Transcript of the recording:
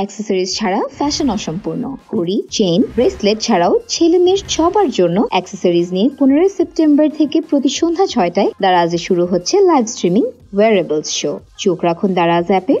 Accessories ছাড়া fashion অসম্পূর্ণ। ঘড়ি, চেইন, ব্রেসলেট ছাড়াও ছেলে মেয়ের সবার জন্য অ্যাক্সেসরিজ নিয়ে 15 সেপ্টেম্বর থেকে প্রতি সন্ধ্যা 6টায় দারাজে শুরু হচ্ছে লাইভ স্ট্রিমিং ওয়্যারেবলস শো। চোখ রাখুন দারাজ অ্যাপে।